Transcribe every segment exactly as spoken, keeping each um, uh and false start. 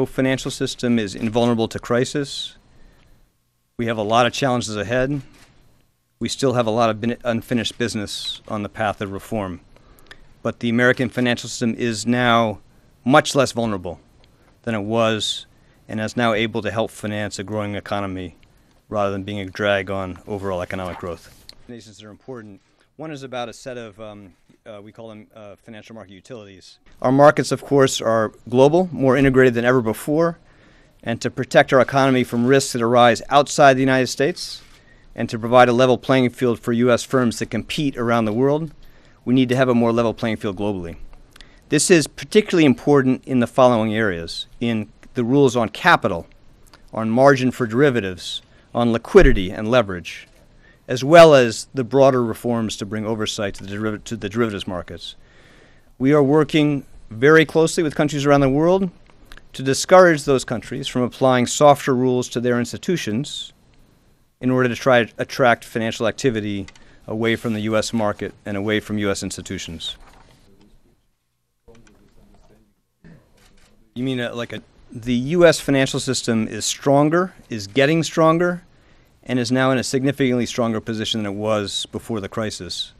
No financial system is invulnerable to crisis. We have a lot of challenges ahead. We still have a lot of unfinished business on the path of reform. But the American financial system is now much less vulnerable than it was and is now able to help finance a growing economy rather than being a drag on overall economic growth. Recommendations that are important. One is about a set of, um, uh, we call them uh, financial market utilities. Our markets, of course, are global, more integrated than ever before, and to protect our economy from risks that arise outside the United States and to provide a level playing field for U S firms that compete around the world, we need to have a more level playing field globally. This is particularly important in the following areas: in the rules on capital, on margin for derivatives, on liquidity and leverage, as well as the broader reforms to bring oversight to the, deriv to the derivatives markets. We are working very closely with countries around the world to discourage those countries from applying softer rules to their institutions in order to try to attract financial activity away from the U S market and away from U S institutions. You mean uh, like a, the U S financial system is stronger, is getting stronger, and is now in a significantly stronger position than it was before the crisis.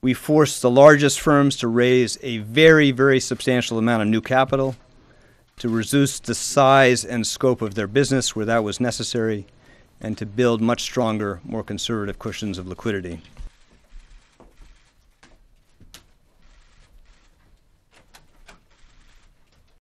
We forced the largest firms to raise a very, very substantial amount of new capital to reduce the size and scope of their business where that was necessary, and to build much stronger, more conservative cushions of liquidity.